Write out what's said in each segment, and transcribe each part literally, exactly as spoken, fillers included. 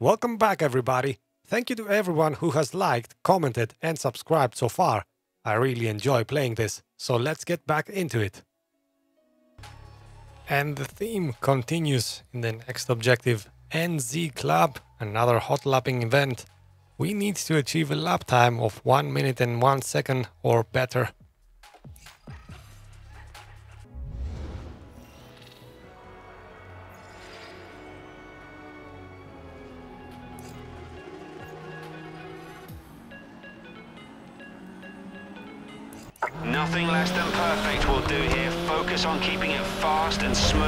Welcome back everybody, thank you to everyone who has liked, commented and subscribed so far. I really enjoy playing this, so let's get back into it. And the theme continues in the next objective, N Z Club, another hot lapping event. We need to achieve a lap time of one minute and one second or better. Nothing less than perfect will do here. Focus on keeping it fast and smooth.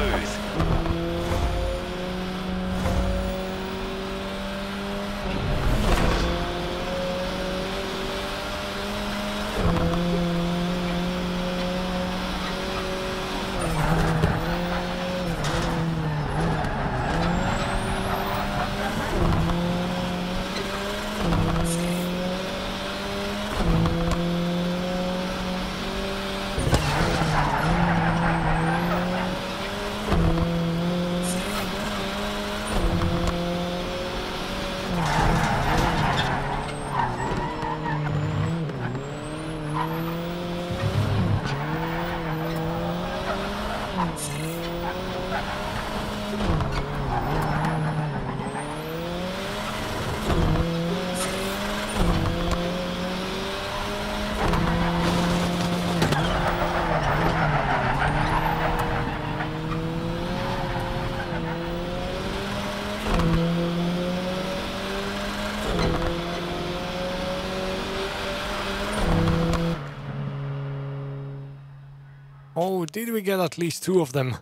Oh, did we get at least two of them?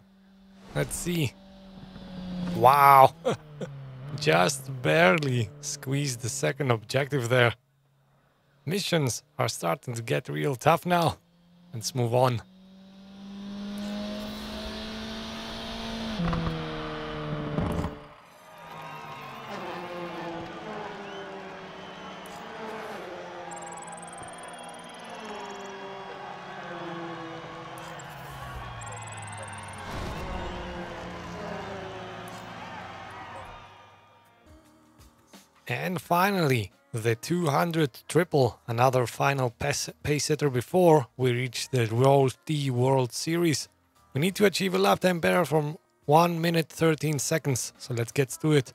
Let's see. Wow! Just barely squeezed the second objective there. Missions are starting to get real tough now. Let's move on. And finally, the two hundred triple, another final pace, pace setter before we reach the Road D World Series. We need to achieve a lap time better from one minute thirteen seconds, so let's get to it.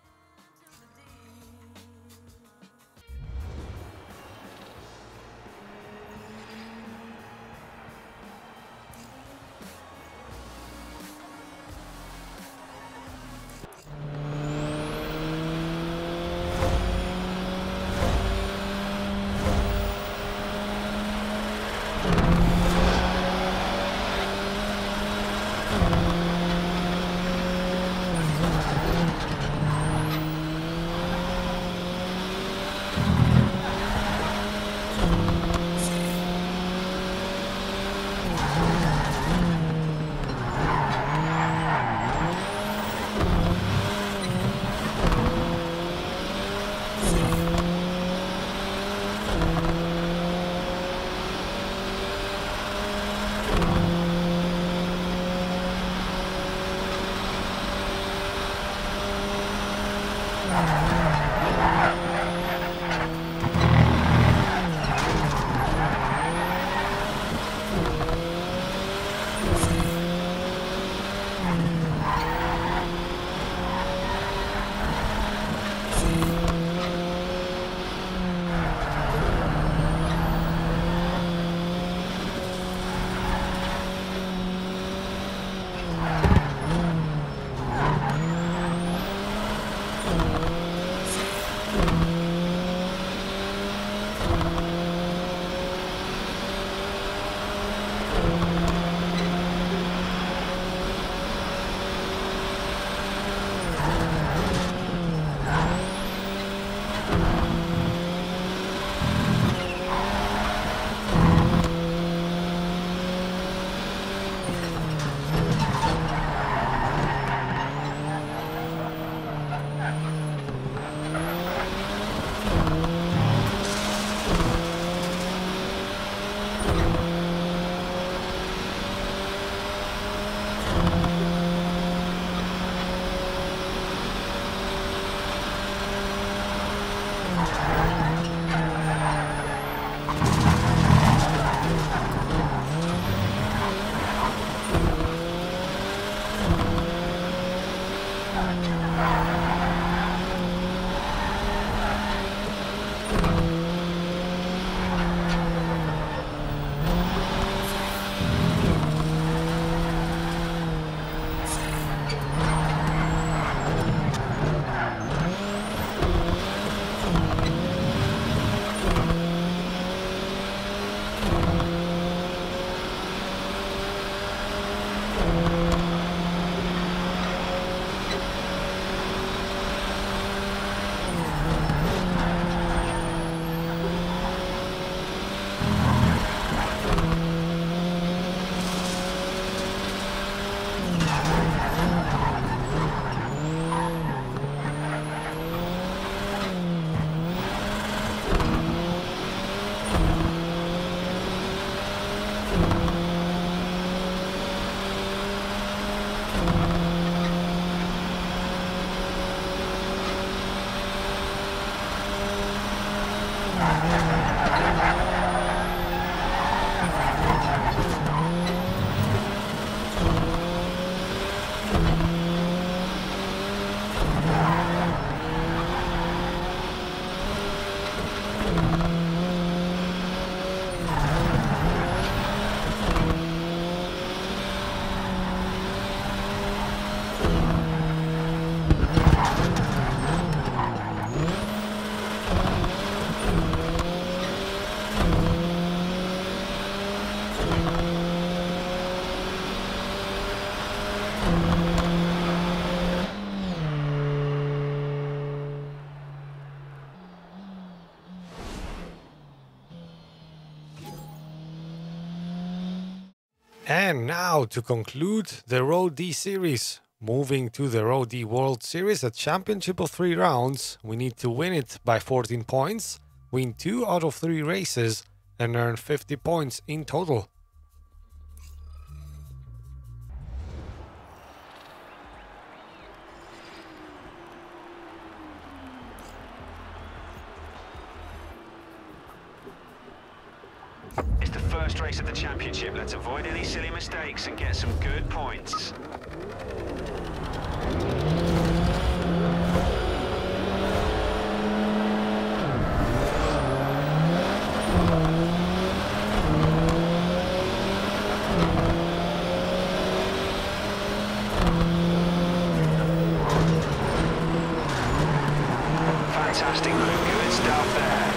And now to conclude the Road D Series, moving to the Road D World Series, a championship of three rounds, we need to win it by fourteen points, win two out of three races, and earn fifty points in total. It's the first race of the championship. Let's avoid any silly mistakes and get some good points. Fantastic move, good stuff there.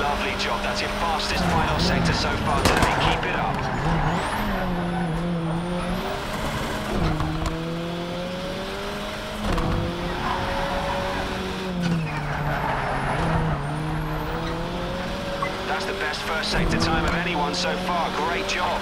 Lovely job. That's your fastest final sector so far today. Keep it up. That's the best first sector time of anyone so far. Great job.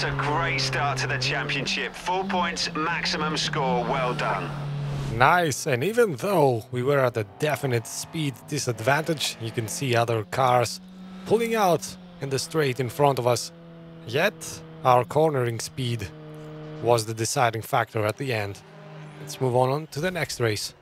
That's a great start to the championship. Full points, maximum score, well done. Nice, and even though we were at a definite speed disadvantage, you can see other cars pulling out in the straight in front of us. Yet, our cornering speed was the deciding factor at the end. Let's move on to the next race.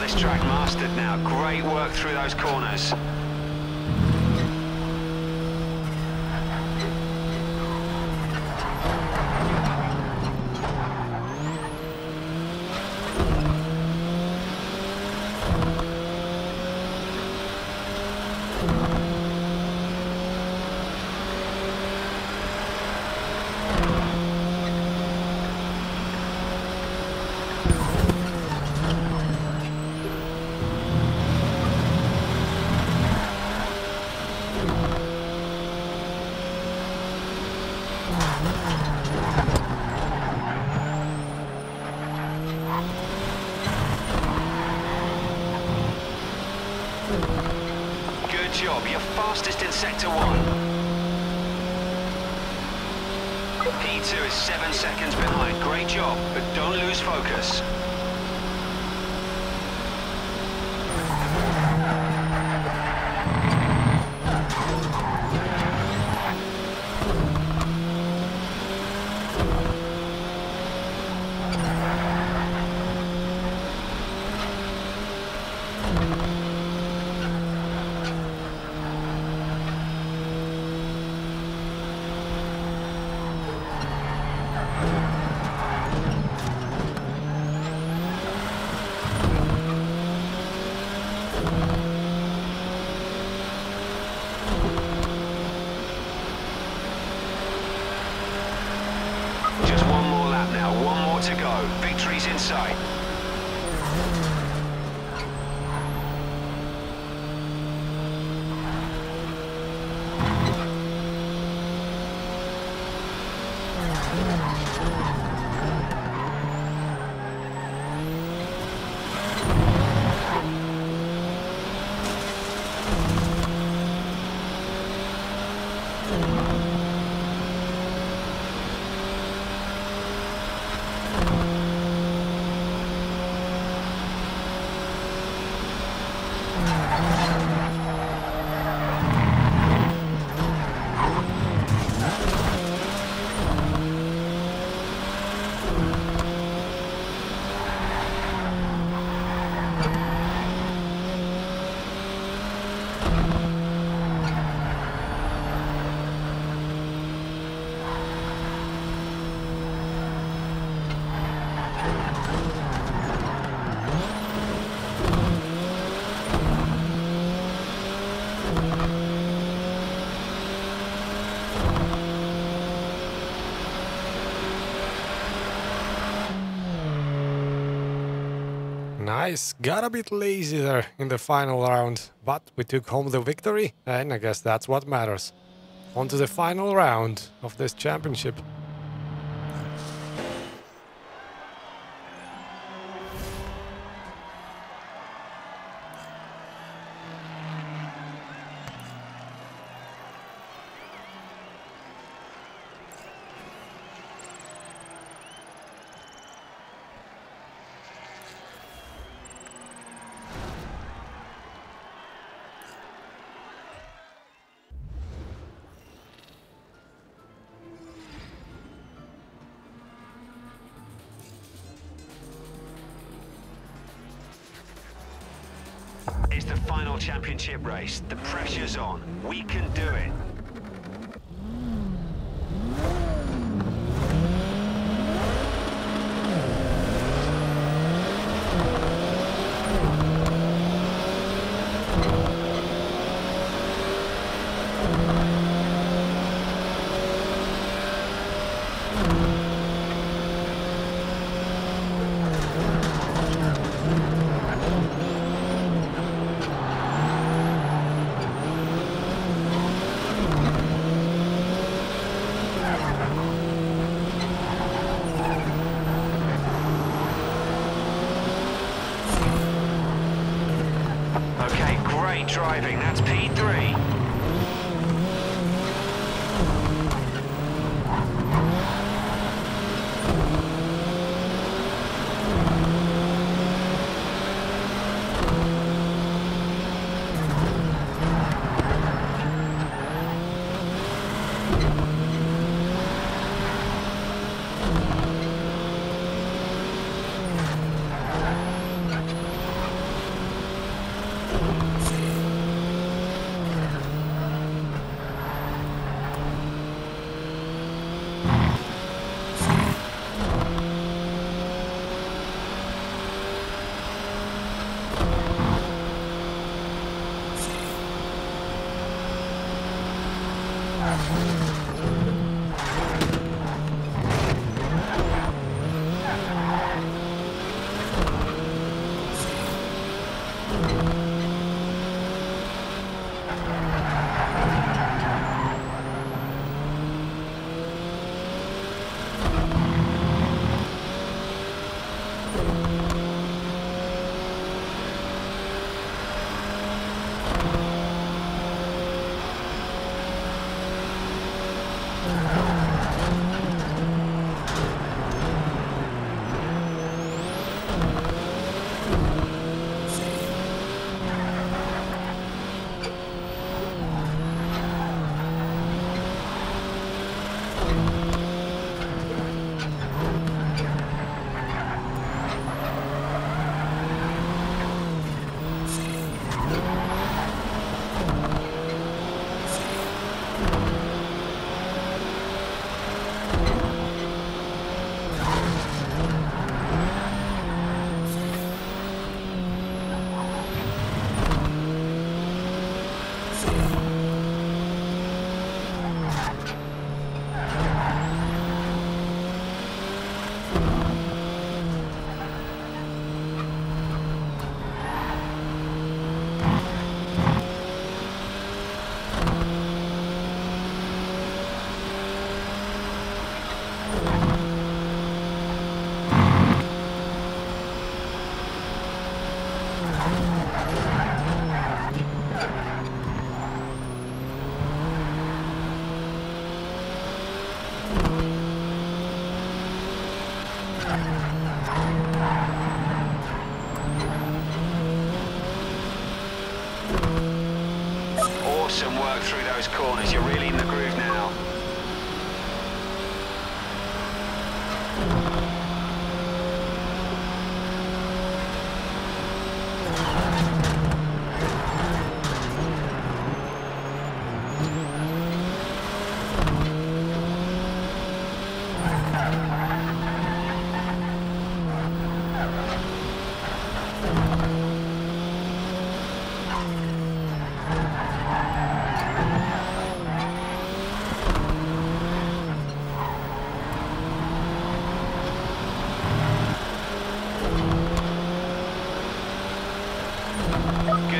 This track mastered now. Great work through those corners. fastest in sector one. P two is seven seconds behind. Great job, but don't lose focus. Nice, got a bit lazy there in the final round, but we took home the victory, and I guess that's what matters. On to the final round of this championship. It's the final championship race. The pressure's on. We can do it. Driving, that's P three. Awesome work through those corners, you're really in the groove now.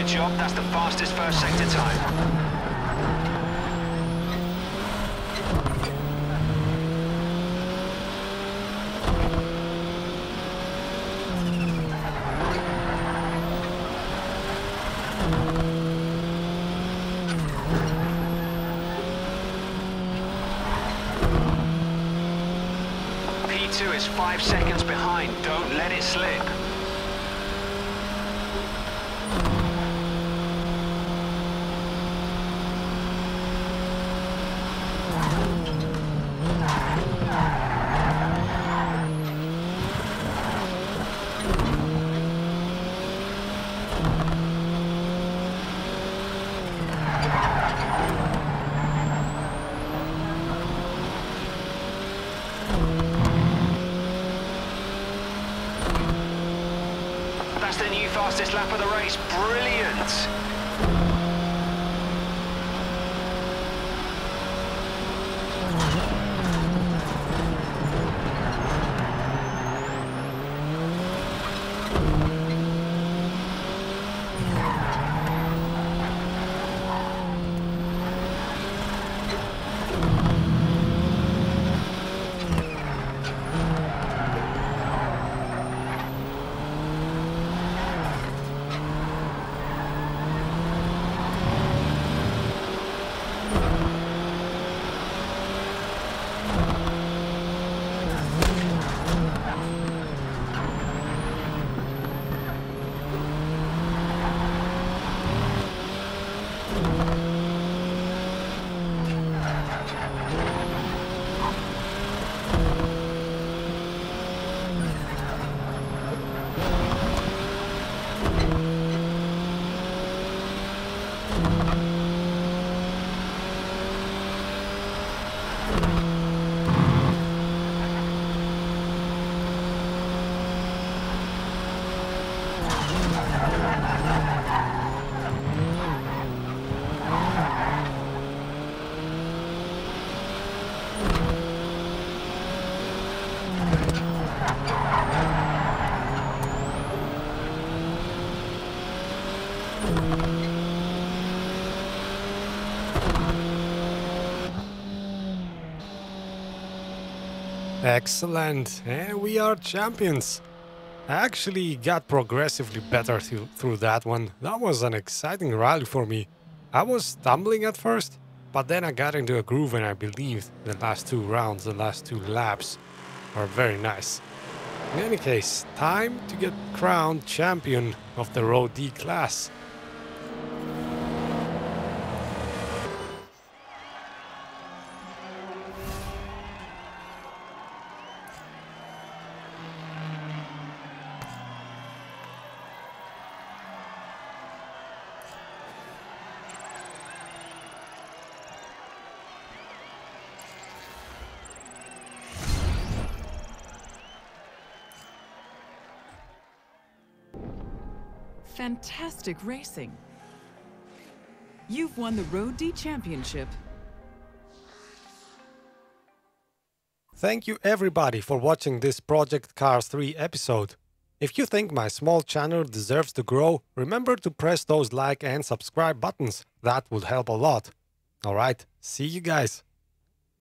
Job, that's the fastest first sector time. P two is five seconds behind, don't let it slip. That's the new fastest lap of the race, brilliant! Excellent, eh, we are champions. I actually got progressively better th- through that one. That was an exciting rally for me. I was stumbling at first, But then I got into a groove, and I believed the last two rounds, the last two laps, are very nice. In any case, time to get crowned champion of the Road D class. Fantastic racing. You've won the Road D Championship. Thank you everybody for watching this Project Cars three episode. If you think my small channel deserves to grow, remember to press those like and subscribe buttons. That would help a lot. Alright, see you guys.